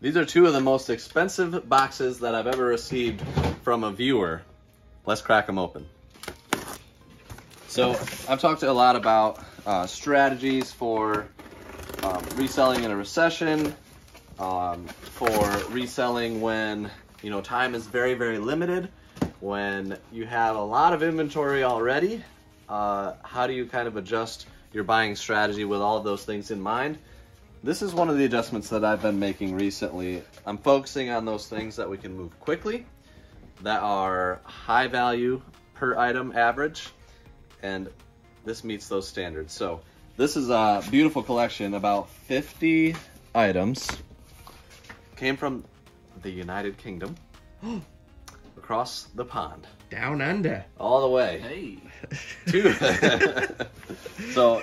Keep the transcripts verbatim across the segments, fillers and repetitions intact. These are two of the most expensive boxes that I've ever received from a viewer. Let's crack them open. So I've talked a lot about uh, strategies for um, reselling in a recession, um, for reselling when, you know, time is very, very limited, when you have a lot of inventory already. Uh, how do you kind of adjust your buying strategy with all of those things in mind? This is one of the adjustments that I've been making recently. I'm focusing on those things that we can move quickly, that are high value per item average, and this meets those standards. So this is a beautiful collection, about fifty items. Came from the United Kingdom, across the pond. Down under. All the way. Hey. To so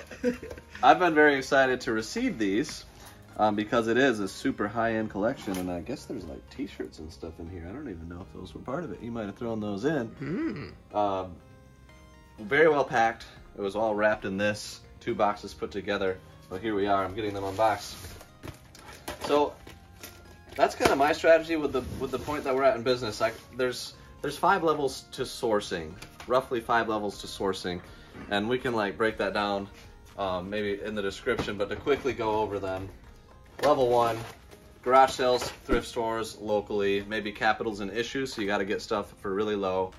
I've been very excited to receive these um, because it is a super high-end collection, and I guess there's like t-shirts and stuff in here. I don't even know if those were part of it. You might have thrown those in. Mm. Um, very well packed. It was all wrapped in this. Two boxes put together. But here we are. I'm getting them unboxed. So that's kind of my strategy with the with the point that we're at in business. I, there's there's five levels to sourcing, roughly five levels to sourcing, and we can like break that down um, maybe in the description. But to quickly go over them, level one: garage sales, thrift stores locally, maybe capitals and issues. So you got to get stuff for really low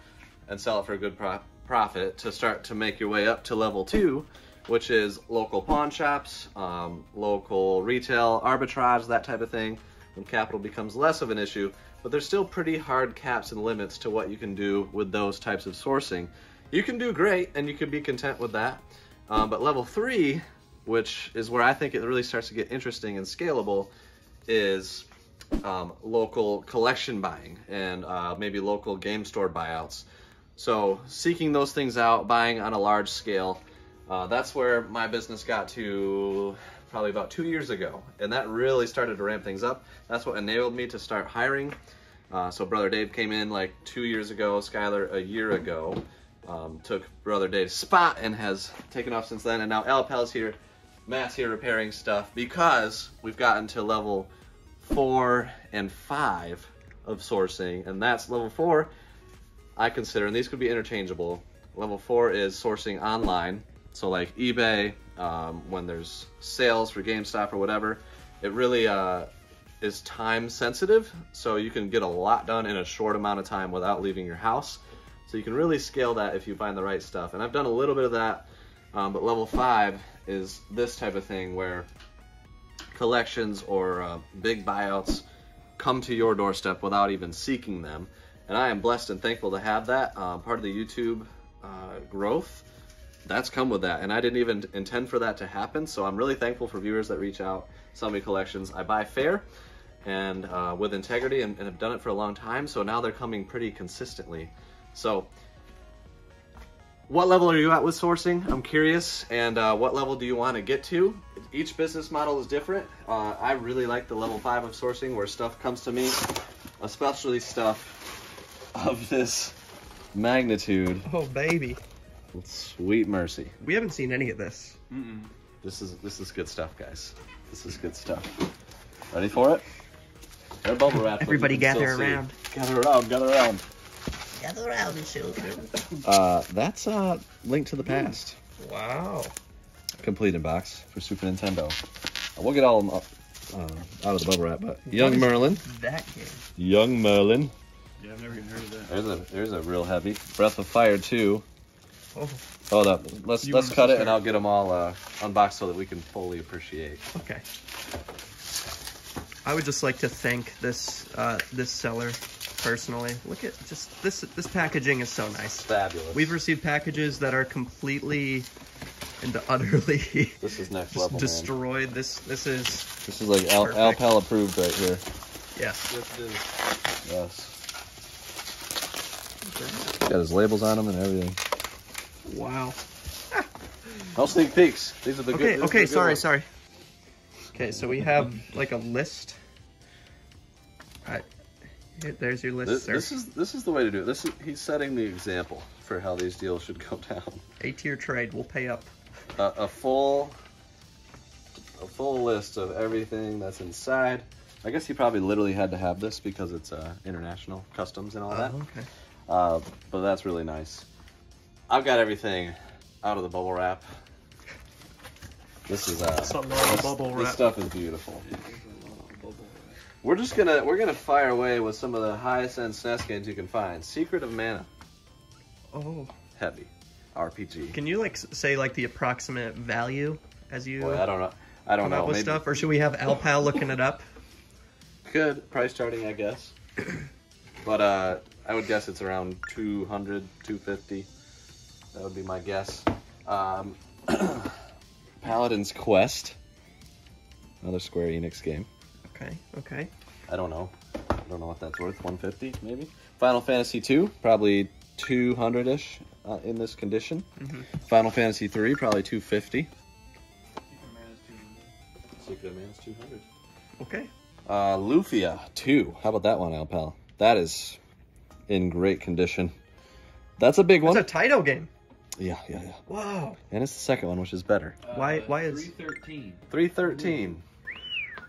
and sell it for a good pro profit to start to make your way up to level two, which is local pawn shops, um, local retail, arbitrage, that type of thing. When capital becomes less of an issue, but there's still pretty hard caps and limits to what you can do with those types of sourcing. You can do great, and you can be content with that. Um, but level three, which is where I think it really starts to get interesting and scalable, is um, local collection buying and uh, maybe local game store buyouts. So seeking those things out, buying on a large scale, uh, that's where my business got to probably about two years ago, and that really started to ramp things up. That's what enabled me to start hiring. Uh, so Brother Dave came in like two years ago, Skylar a year ago, um, took Brother Dave's spot and has taken off since then, and now Al Pal's here, Matt's here repairing stuff, because we've gotten to level four and five of sourcing, and that's level four, I consider, and these could be interchangeable. Level four is sourcing online, so like eBay, Um, when there's sales for GameStop or whatever. It really uh, is time sensitive, so you can get a lot done in a short amount of time without leaving your house. So you can really scale that if you find the right stuff. And I've done a little bit of that, um, but level five is this type of thing where collections or uh, big buyouts come to your doorstep without even seeking them. And I am blessed and thankful to have that. Um, part of the YouTube uh, growth that's come with that, and I didn't even intend for that to happen, so I'm really thankful for viewers that reach out, sell me collections. I buy fair and uh, with integrity, and, and have done it for a long time, so now they're coming pretty consistently. So what level are you at with sourcing? I'm curious, and uh, what level do you want to get to? Each business model is different. Uh, I really like the level five of sourcing where stuff comes to me, especially stuff of this magnitude. Oh, baby. Sweet mercy. We haven't seen any of this. Mm-mm. This is this is good stuff, guys. This is good stuff. Ready for it? Air bubble wrap. Everybody gather around. Gather around. Gather around. Gather around, children. Uh, that's uh, Link to the Past. Mm. Wow. Complete in box for Super Nintendo. We'll get all of them up, uh, out of the bubble wrap, but Young Merlin. That game. Young Merlin. Yeah, I've never even heard of that. There's a there's a real heavy. Breath of Fire two. Oh. Hold up. Let's you let's cut it, and I'll get them all uh, unboxed so that we can fully appreciate. Okay. I would just like to thank this uh, this seller personally. Look at just this this packaging is so nice. Fabulous. We've received packages that are completely and utterly. This is next level. Destroyed. Man. This this is. This is like Al, Al Pal approved right here. Yes. Yes. It is. Yes. Got his labels on them and everything. Wow. No sneak peeks. These are the okay, good Okay, okay, sorry, ones. sorry. Okay, so we have like a list. All right. There's your list, this, sir. This is this is the way to do it. This is he's setting the example for how these deals should go down. A tier trade will pay up. Uh, a full a full list of everything that's inside. I guess he probably literally had to have this because it's uh, international customs and all oh, that. Okay. Uh, but that's really nice. I've got everything out of the bubble wrap. This is uh, something this, bubble wrap. This stuff is beautiful. We're just gonna we're gonna fire away with some of the highest end S N E S games you can find. Secret of Mana. Oh. Heavy. R P G. Can you like say like the approximate value as you? Boy, I don't know. I don't come know. Up with Maybe. Stuff, or should we have Al Pal looking it up? Good price charting, I guess. But uh, I would guess it's around two hundred, two fifty. That would be my guess. Um, Paladin's Quest. Another Square Enix game. Okay, okay. I don't know. I don't know what that's worth. one fifty, maybe? Final Fantasy two, probably two hundred-ish uh, in this condition. Mm-hmm. Final Fantasy three, probably two fifty. Secret of Mana's two hundred. Okay. Uh, Lufia two. How about that one, Al Pal? That is in great condition. That's a big one. It's a title game. Yeah, yeah, yeah. Wow. And it's the second one, which is better. Uh, why? Why is three thirteen? three thirteen.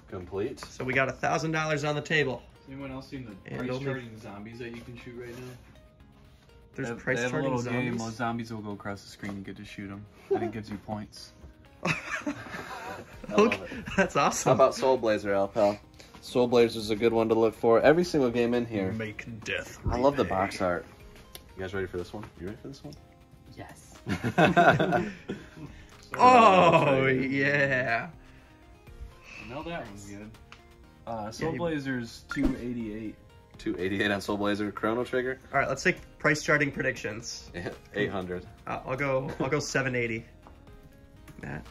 Complete. So we got a thousand dollars on the table. Has anyone else seen the price charting zombies that you can shoot right now? There's they, price they have charting a little zombies. Game. Well, zombies will go across the screen. You get to shoot them, and it gives you points. I love it. That's awesome. How about Soul Blazer, Al Pal? Soul Blazer is a good one to look for. Every single game in here. Make death. I love the box art. You guys ready for this one? You ready for this one? Yes. Oh yeah. No, that one's good. Uh, Soul yeah, Blazer's two eighty-eight. two eighty-eight on Soul Blazer. Chrono Trigger. All right, let's take price charting predictions. Yeah, eight hundred. Uh, I'll go. I'll go seven eighty. Matt.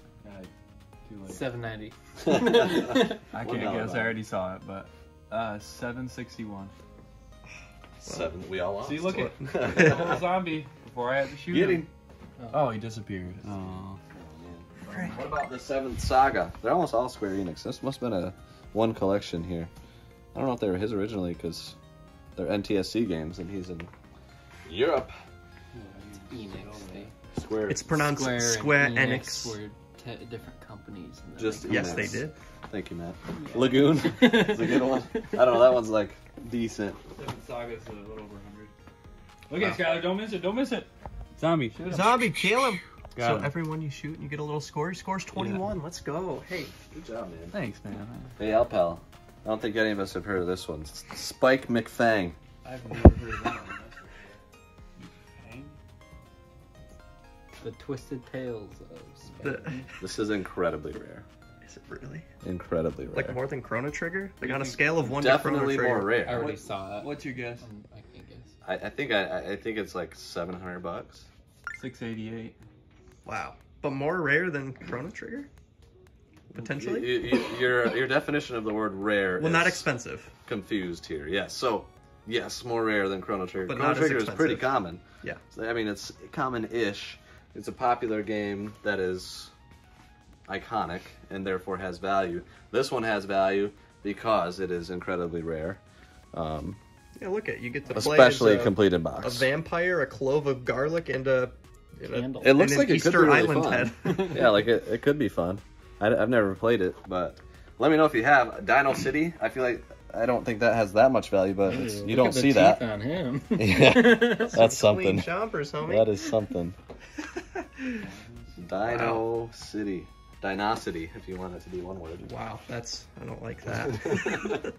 seven ninety. I can't guess. I already saw it, but uh, seven sixty-one. Seven. We all lost. See, look at the whole zombie before I had to shoot Get him. him. Oh, he disappeared. Oh. What about the seventh Saga? They're almost all Square Enix. This must have been a one collection here. I don't know if they were his originally because they're N T S C games and he's in Europe. Enix. Square. It's pronounced Square, Square Enix. Square. Different companies. And Just yes, they did. Thank you, Matt. Yeah. Lagoon is a good one. I don't know. That one's like decent. seventh Saga is a little over one hundred. Look at wow. Skylar. Don't miss it. Don't miss it. Zombie. Shoot Zombie. Kill him. Got so him. Everyone you shoot and you get a little score. He scores twenty-one. Yeah. Let's go. Hey. Good job, man. Thanks, man. Hey, Al Pal. I don't think any of us have heard of this one. It's Spike McFang. I've never heard of that one. The Twisted Tales of Spike. This is incredibly rare. Is it really? Incredibly rare. Like more than Chrono Trigger? Like on a scale of one to Chrono Trigger. Definitely more rare. I already what, saw that. What's your guess? Um, I can't guess. I, I think I, I think it's like seven hundred bucks. Six eighty eight. Wow. But more rare than Chrono Trigger? Potentially? You, you, your your definition of the word rare. Well, is not expensive. Confused here. Yes. Yeah, so. Yes, more rare than Chrono Trigger. But Chrono not Trigger as expensive. Is pretty common. Yeah. So, I mean, it's common-ish. It's a popular game that is iconic and therefore has value. This one has value because it is incredibly rare. Um, yeah, look at you get to play especially a, complete in box. A vampire, a clove of garlic, and a candle. It looks and like an it Easter could be really Island fun. Head. Yeah, like it, it could be fun. I, I've never played it, but let me know if you have. Dino City. I feel like I don't think that has that much value, but it's, Ew, you don't see that. On him. Yeah, that's Some something. Chompers, homie. That is something. Dino wow. City. Dinosity, if you want it to be one word. Wow, that's... I don't like that.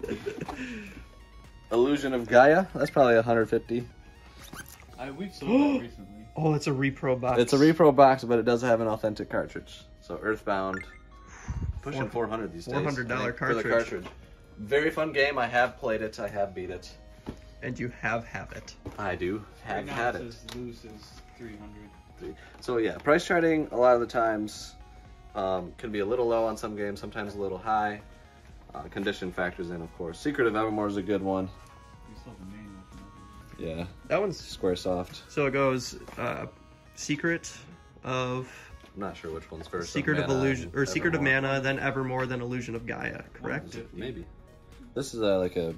Illusion of Gaia. That's probably one hundred fifty. I, we've sold that recently. Oh, it's a repro box. It's a repro box, but it does have an authentic cartridge. So Earthbound. Pushing four hundred these days. four hundred dollar cartridge. For the cartridge. Very fun game. I have played it. I have beat it. And you have have it. I do. Have right had it. Says loose is three hundred. So yeah, price charting a lot of the times um, can be a little low on some games, sometimes a little high. Uh, condition factors in, of course. Secret of Evermore is a good one. Yeah, that one's Squaresoft. So it goes uh, Secret of. I'm not sure which one's first. Secret of Illusion, or Evermore. Secret of Mana, then Evermore, then Illusion of Gaia. Correct? Maybe. This is uh, like a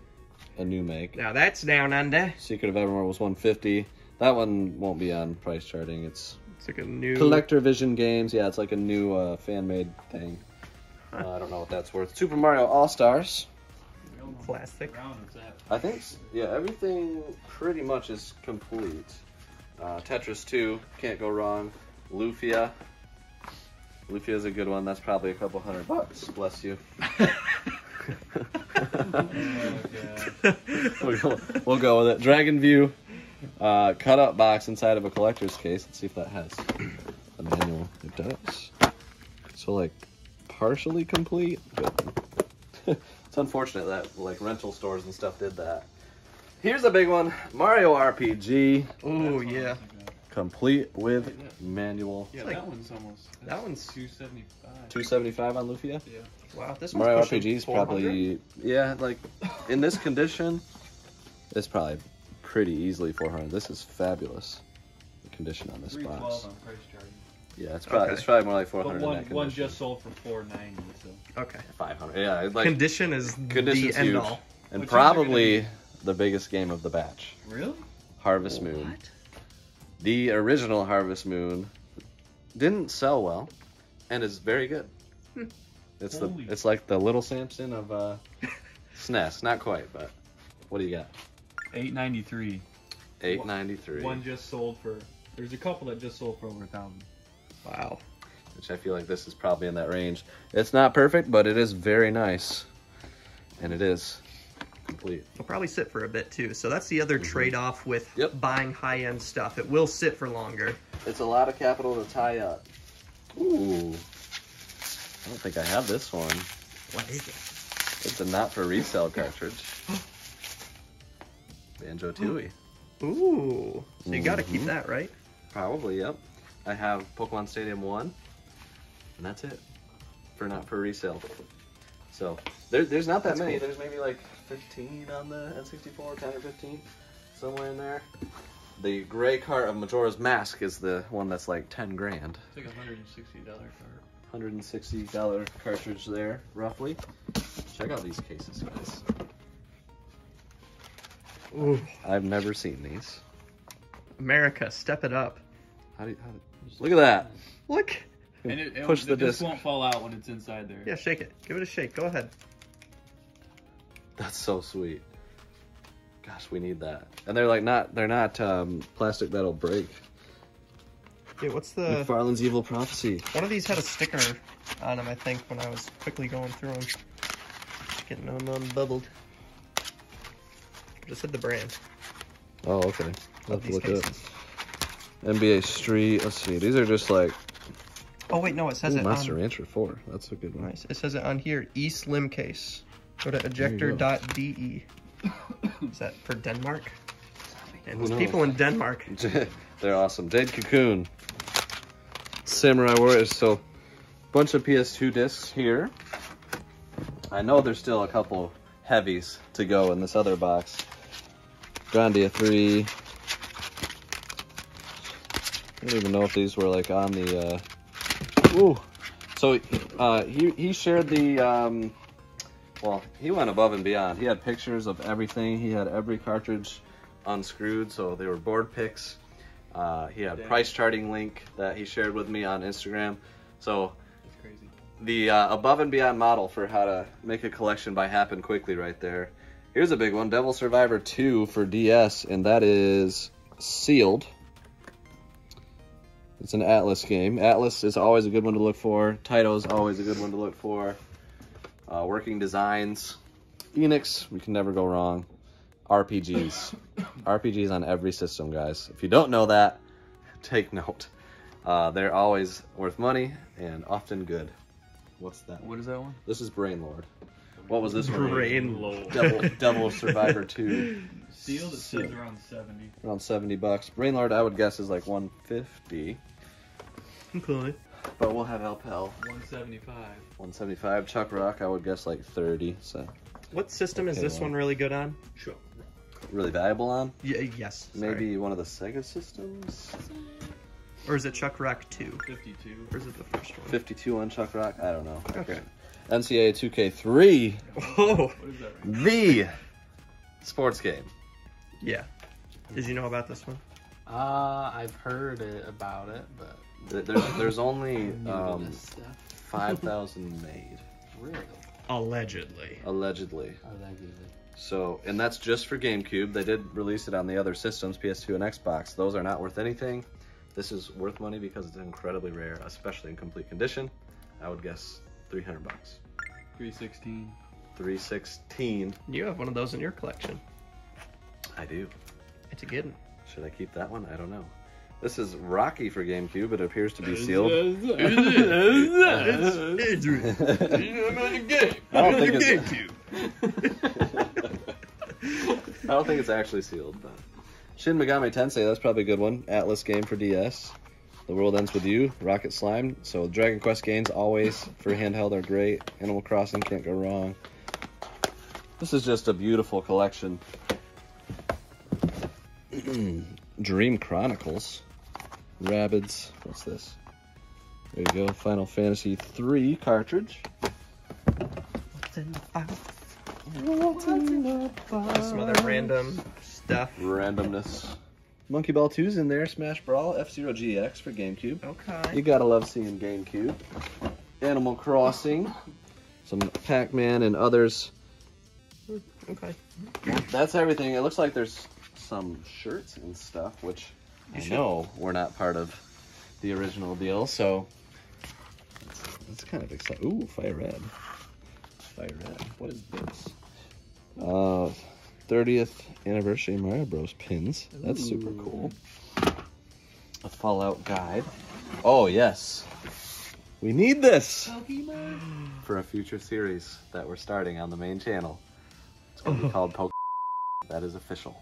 a new make. Now that's down under. Secret of Evermore was one fifty. That one won't be on price charting. It's, it's like a new... Collector Vision Games. Yeah, it's like a new uh, fan-made thing. Huh. Uh, I don't know what that's worth. Super Mario All-Stars. Classic. I think, yeah, everything pretty much is complete. Uh, Tetris two, can't go wrong. Lufia. Lufia is a good one. That's probably a couple hundred bucks. Bless you. we'll, we'll go with it. Dragon View. Uh, cut up box inside of a collector's case. Let's see if that has a manual. It does. So, like, partially complete. But it's unfortunate that, like, rental stores and stuff did that. Here's a big one. Mario R P G. Oh, yeah. Complete with manual. Yeah, that one's almost... That one's two seventy-five. two seventy-five on Lufia? Yeah. Wow, this one's Mario R P G's probably... Yeah, like, in this condition, it's probably pretty easily four hundred. This is fabulous, the condition on this box. On price charging. Yeah, it's probably, okay. It's probably more like four hundred. But one, one just sold for four ninety, so... Okay. five hundred, yeah. Like, condition is the end-all. And which probably the biggest game of the batch. Really? Harvest Moon. What? The original Harvest Moon didn't sell well, and is very good. It's the it's like the Little Samson of uh, S N E S. Not quite, but what do you got? Eight ninety three. Eight ninety three. One just sold for. There's a couple that just sold for over a thousand. Wow. Which I feel like this is probably in that range. It's not perfect, but it is very nice, and it is. Complete. It'll probably sit for a bit too, so that's the other mm-hmm. trade-off with yep. buying high-end stuff. It will sit for longer. It's a lot of capital to tie up. Ooh, I don't think I have this one. What is it? It's a not-for-resale cartridge. Banjo-Tooie. Ooh, so you gotta mm-hmm. keep that, right? Probably, yep. I have Pokemon Stadium one, and that's it for not-for-resale. So there, there's not that that's many. Cool. There's maybe like fifteen on the N sixty-four, ten or fifteen, somewhere in there. The gray cart of Majora's Mask is the one that's like ten grand. It's like a one hundred sixty dollar cart. one hundred sixty dollar cartridge there, roughly. Check out these cases, guys. Ooh. I've never seen these. America, step it up. How do you, how do, look at that. Look. And it, it, Push the, the disc. Disc won't fall out when it's inside there. Yeah, shake it. Give it a shake. Go ahead. That's so sweet. Gosh, we need that. And they're like not, they're not um, plastic that'll break. Yeah, what's the... McFarlane's Evil Prophecy. One of these had a sticker on them, I think, when I was quickly going through them. Getting them unbubbled. Just said the brand. Oh, okay. I'll have to look it up. N B A Street. Let's see. These are just like... Oh, wait, no, it says Ooh, it Monster on... Rancher four. That's a good one. Nice. It says it on here, e-slim case. Go to ejector dot D E. Is that for Denmark? And those knows? People in Denmark. They're awesome. Jade Cocoon. Samurai Warriors. So, bunch of P S two discs here. I know there's still a couple heavies to go in this other box. Grandia three. I don't even know if these were, like, on the... Uh... Ooh. So, uh, he, he shared the... Um... Well, he went above and beyond. He had pictures of everything. He had every cartridge unscrewed, so they were board picks. Uh, he had a price charting link that he shared with me on Instagram. So that's crazy. The uh, above and beyond model for how to make a collection by happen quickly right there. Here's a big one, Devil Survivor two for D S, and that is sealed. It's an Atlus game. Atlus is always a good one to look for. Taito's always a good one to look for. Uh, working Designs, Enix, we can never go wrong. R P Gs. R P Gs on every system, guys. If you don't know that, take note. Uh, they're always worth money and often good. What's that? What is that one? This is Brain Lord. What was this one? Brain Lord. Devil, Devil Survivor two. Sealed, it says around seventy. Around seventy bucks. Brain Lord, I would guess, is like one fifty. Okay. But we'll have Al Pal. one seventy-five. one seventy-five. Chuck Rock, I would guess like thirty. So. What system okay, is this well. one really good on? Sure. Really valuable on? Yeah, yes. Maybe sorry. one of the Sega systems? Or is it Chuck Rock two? fifty-two. Or is it the first one? fifty-two on Chuck Rock? I don't know. Okay. N C A A two K three. Whoa. What is that right? The sports game. Yeah. Did you know about this one? Uh, I've heard it, about it, but... There's, there's only um, five thousand made. Really? Allegedly. Allegedly. Allegedly. So, and that's just for GameCube. They did release it on the other systems, P S two and Xbox. Those are not worth anything. This is worth money because it's incredibly rare, especially in complete condition. I would guess three hundred bucks. three sixteen. three sixteen. You have one of those in your collection. I do. It's a good one. Should I keep that one? I don't know. This is Rocky for GameCube. It appears to be sealed. I don't think it's. I don't think it's actually sealed. But Shin Megami Tensei. That's probably a good one. Atlus game for D S. The World Ends With You. Rocket Slime. So Dragon Quest games always for handheld are great. Animal Crossing, can't go wrong. This is just a beautiful collection. Dream Chronicles. Rabbids. What's this? There you go. Final Fantasy three cartridge. What's in the box? What's in the box? Some other random stuff. Randomness. Monkey Ball two's in there. Smash Brawl. F-Zero G X for GameCube. Okay. You gotta love seeing GameCube. Animal Crossing. Some Pac-Man and others. Okay. That's everything. It looks like there's some shirts and stuff, which you I should. know were not part of the original deal, so it's kind of exciting. Ooh, Fire Red. Fire Red. What is this? Uh, thirtieth anniversary Mario Bros. Pins. That's Ooh. super cool. A Fallout guide. Oh, yes. We need this Pokemon. For a future series that we're starting on the main channel. It's going to be called Pokemon. That is official.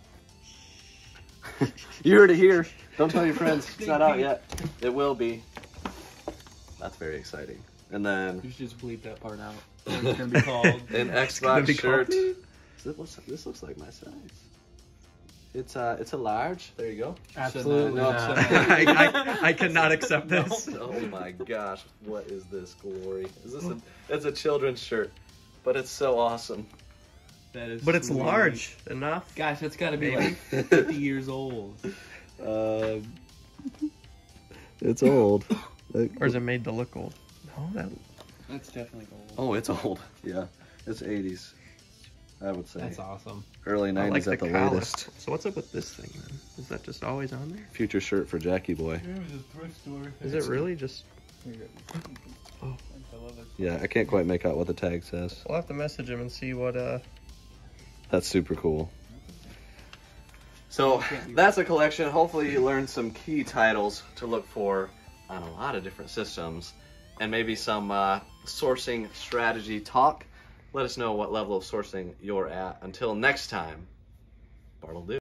You heard it here. Don't tell your friends. It's not out yet. It will be. That's very exciting. And then you should just bleep that part out. It's gonna be called an Xbox shirt. It looks, this looks like my size. It's uh, it's a large. There you go. Absolutely. No, not. I, I, I cannot accept this. No. Oh my gosh! What is this glory? Is this a? It's a children's shirt, but it's so awesome. That is but it's sweet. large enough. Gosh, that's got to be like fifty years old. Uh, it's old. Or is it made to look old? No, that... that's definitely old. Oh, it's old. Yeah, it's eighties, I would say. That's awesome. Early nineties like at the, the latest. So what's up with this thing, then? Is that just always on there? Future shirt for Jackie Boy. Yeah, it was a thrift store. Is it really just... Oh. I love it. Yeah, I can't quite make out what the tag says. We'll have to message him and see what, uh... That's super cool. So, that's a collection. Hopefully you learned some key titles to look for on a lot of different systems. And maybe some uh, sourcing strategy talk. Let us know what level of sourcing you're at. Until next time, Bartle Dude.